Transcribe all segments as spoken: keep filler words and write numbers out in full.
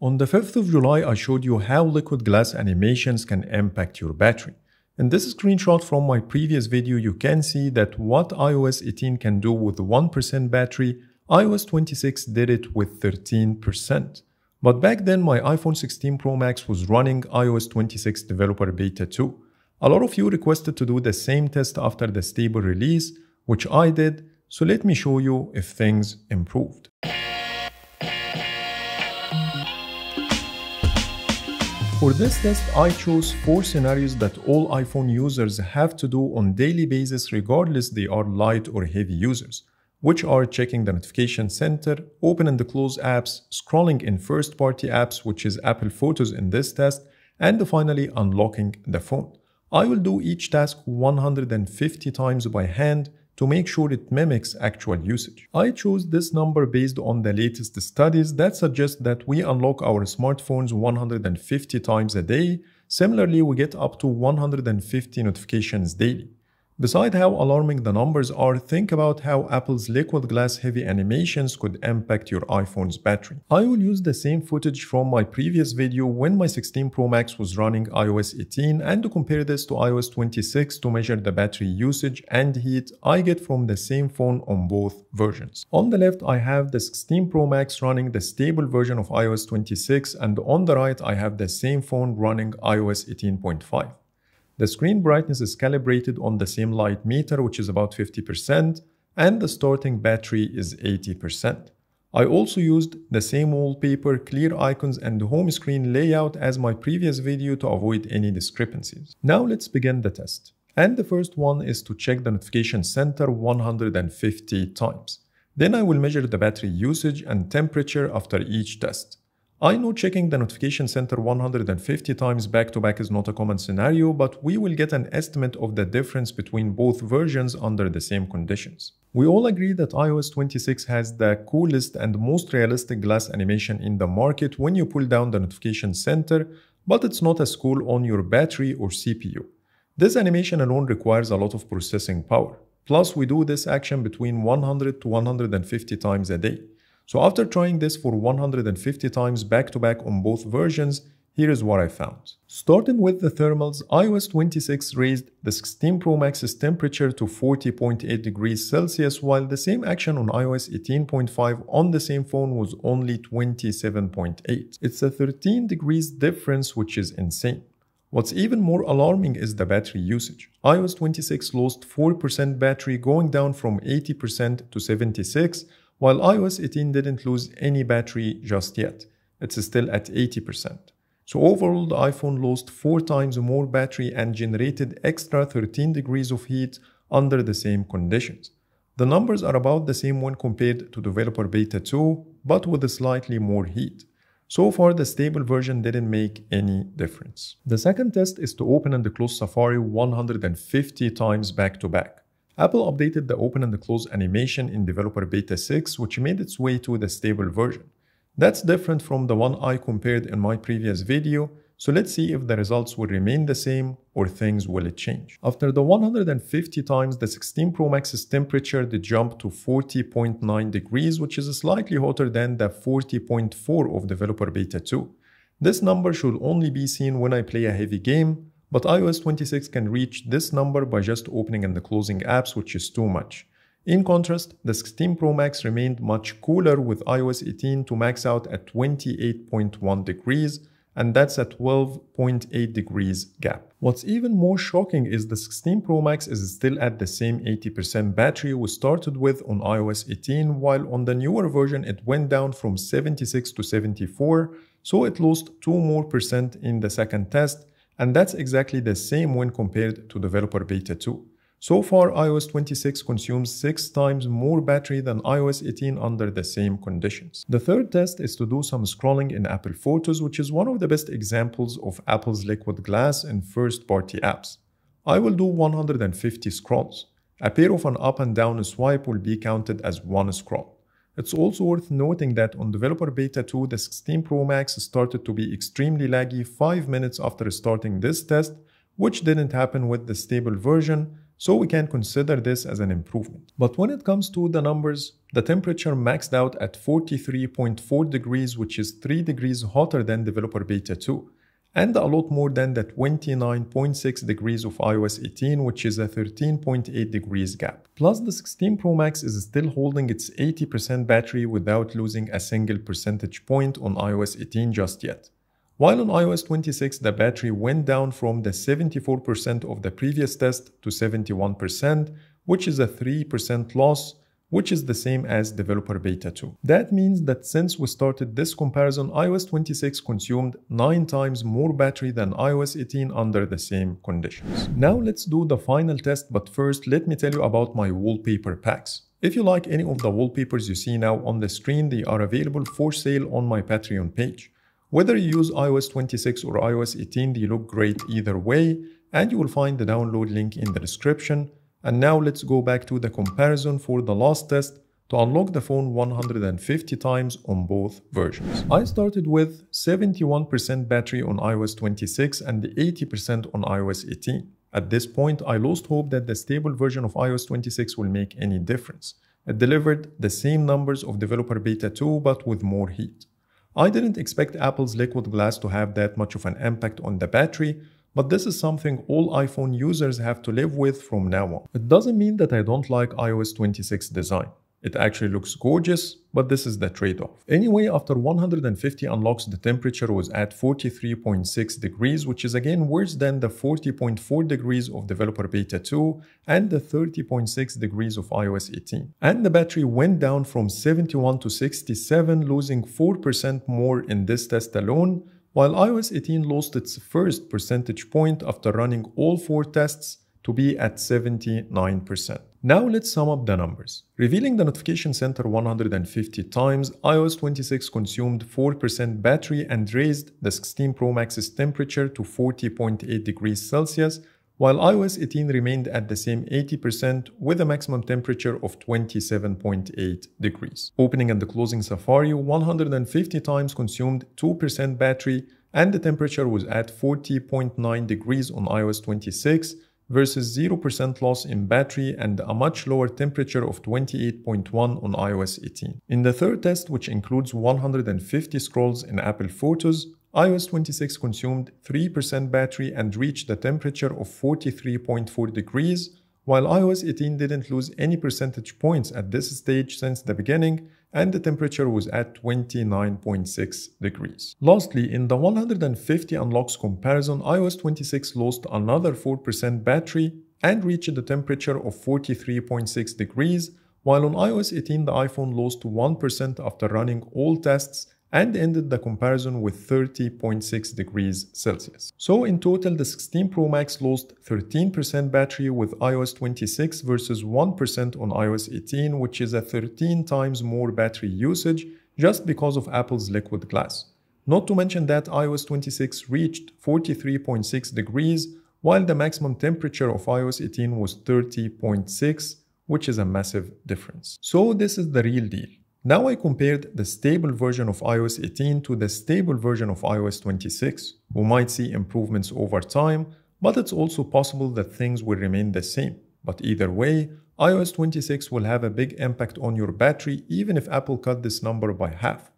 On the fifth of July, I showed you how Liquid Glass animations can impact your battery. In this screenshot from my previous video, you can see that what iOS eighteen can do with one percent battery, iOS twenty-six did it with thirteen percent. But back then, my iPhone sixteen Pro Max was running iOS twenty-six Developer Beta two. A lot of you requested to do the same test after the stable release, which I did, so let me show you if things improved. For this test, I chose four scenarios that all iPhone users have to do on daily basis regardless they are light or heavy users, which are checking the notification center, open and close apps, scrolling in first-party apps, which is Apple Photos in this test, and finally unlocking the phone. I will do each task one hundred fifty times by hand to make sure it mimics actual usage. I chose this number based on the latest studies that suggest that we unlock our smartphones one hundred fifty times a day. Similarly, we get up to one hundred fifty notifications daily. Besides how alarming the numbers are, think about how Apple's Liquid Glass heavy animations could impact your iPhone's battery. I will use the same footage from my previous video when my sixteen Pro Max was running iOS eighteen and to compare this to iOS twenty-six to measure the battery usage and heat I get from the same phone on both versions. On the left, I have the sixteen Pro Max running the stable version of iOS twenty-six, and on the right, I have the same phone running iOS eighteen point five. The screen brightness is calibrated on the same light meter, which is about fifty percent, and the starting battery is eighty percent. I also used the same wallpaper, clear icons, and home screen layout as my previous video to avoid any discrepancies. Now let's begin the test. And the first one is to check the notification center one hundred fifty times. Then I will measure the battery usage and temperature after each test. I know checking the notification center one hundred fifty times back-to-back is not a common scenario, but we will get an estimate of the difference between both versions under the same conditions. We all agree that iOS twenty-six has the coolest and most realistic glass animation in the market when you pull down the notification center, but it's not as cool on your battery or C P U. This animation alone requires a lot of processing power. Plus, we do this action between one hundred to one hundred fifty times a day. So after trying this for one hundred fifty times back-to-back on both versions, here is what I found. Starting with the thermals, iOS twenty-six raised the sixteen Pro Max's temperature to forty point eight degrees Celsius, while the same action on iOS eighteen point five on the same phone was only twenty-seven point eight. It's a thirteen degrees difference, which is insane. What's even more alarming is the battery usage. iOS twenty-six lost four percent battery, going down from eighty percent to seventy-six percent, while iOS eighteen didn't lose any battery just yet. It's still at eighty percent. So overall, the iPhone lost four times more battery and generated extra thirteen degrees of heat under the same conditions. The numbers are about the same when compared to Developer Beta two, but with slightly more heat. So far, the stable version didn't make any difference. The second test is to open and close Safari one hundred fifty times back-to-back. Apple updated the open and close animation in Developer Beta six, which made its way to the stable version. That's different from the one I compared in my previous video, so let's see if the results will remain the same or things will change. After the one hundred fifty times, the sixteen Pro Max's temperature did jump to forty point nine degrees, which is slightly hotter than the forty point four of Developer Beta two. This number should only be seen when I play a heavy game, but iOS twenty-six can reach this number by just opening and closing apps, which is too much. In contrast, the sixteen Pro Max remained much cooler, with iOS eighteen to max out at twenty-eight point one degrees, and that's a twelve point eight degrees gap. What's even more shocking is the sixteen Pro Max is still at the same eighty percent battery we started with on iOS eighteen, while on the newer version it went down from seventy-six to seventy-four, so it lost two more percent in the second test, and that's exactly the same when compared to Developer Beta two. So far, iOS twenty-six consumes six times more battery than iOS eighteen under the same conditions. The third test is to do some scrolling in Apple Photos, which is one of the best examples of Apple's Liquid Glass in first-party apps. I will do one hundred fifty scrolls. A pair of an up and down swipe will be counted as one scroll. It's also worth noting that on Developer Beta two, the sixteen Pro Max started to be extremely laggy five minutes after starting this test, which didn't happen with the stable version, So we can consider this as an improvement. But when it comes to the numbers, the temperature maxed out at forty-three point four degrees, which is three degrees hotter than developer beta two, and a lot more than the twenty-nine point six degrees of iOS eighteen, which is a thirteen point eight degrees gap. Plus, the sixteen Pro Max is still holding its eighty percent battery without losing a single percentage point on iOS eighteen just yet. While on iOS twenty-six, the battery went down from the seventy-four percent of the previous test to seventy-one percent, which is a three percent loss, which is the same as developer beta two. That means that since we started this comparison, iOS twenty-six consumed nine times more battery than iOS eighteen under the same conditions. Now let's do the final test, but first let me tell you about my wallpaper packs. If you like any of the wallpapers you see now on the screen, they are available for sale on my Patreon page. Whether you use iOS twenty-six or iOS eighteen, they look great either way, and you will find the download link in the description. And now let's go back to the comparison for the last test to unlock the phone one hundred fifty times on both versions. I started with seventy-one percent battery on iOS twenty-six and eighty percent on iOS eighteen. At this point, I lost hope that the stable version of iOS twenty-six will make any difference. It delivered the same numbers of developer beta two, but with more heat. I didn't expect Apple's Liquid Glass to have that much of an impact on the battery, but this is something all iPhone users have to live with from now on. It doesn't mean that I don't like iOS twenty-six design. It actually looks gorgeous, but this is the trade-off. Anyway, after one hundred fifty unlocks, the temperature was at forty-three point six degrees, which is again worse than the forty point four degrees of developer beta two and the thirty point six degrees of iOS eighteen. And the battery went down from seventy-one to sixty-seven, losing four percent more in this test alone, while iOS eighteen lost its first percentage point after running all four tests to be at seventy-nine percent. Now let's sum up the numbers. Revealing the notification center one hundred fifty times, iOS twenty-six consumed four percent battery and raised the sixteen Pro Max's temperature to forty point eight degrees Celsius, while iOS eighteen remained at the same eighty percent with a maximum temperature of twenty-seven point eight degrees. Opening and closing Safari one hundred fifty times consumed two percent battery, and the temperature was at forty point nine degrees on iOS twenty-six versus zero percent loss in battery and a much lower temperature of twenty-eight point one on iOS eighteen. In the third test, which includes one hundred fifty scrolls in Apple Photos, iOS twenty-six consumed three percent battery and reached a temperature of forty-three point four degrees, while iOS eighteen didn't lose any percentage points at this stage since the beginning, and the temperature was at twenty-nine point six degrees. Lastly, in the one hundred fifty unlocks comparison, iOS twenty-six lost another four percent battery and reached a temperature of forty-three point six degrees, while on iOS eighteen the iPhone lost one percent after running all tests and ended the comparison with thirty point six degrees Celsius. So in total, the sixteen Pro Max lost thirteen percent battery with iOS twenty-six versus one percent on iOS eighteen, which is a thirteen times more battery usage just because of Apple's Liquid Glass. Not to mention that iOS twenty-six reached forty-three point six degrees, while the maximum temperature of iOS eighteen was thirty point six, which is a massive difference. So this is the real deal. Now I compared the stable version of iOS eighteen to the stable version of iOS twenty-six. We might see improvements over time, but it's also possible that things will remain the same. But either way, iOS twenty-six will have a big impact on your battery even if Apple cut this number by half.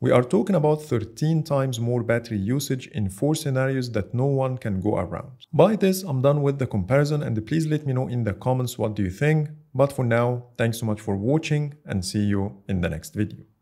We are talking about thirteen times more battery usage in four scenarios that no one can go around. By this, I'm done with the comparison, and please let me know in the comments what do you think. But for now, thanks so much for watching, and see you in the next video.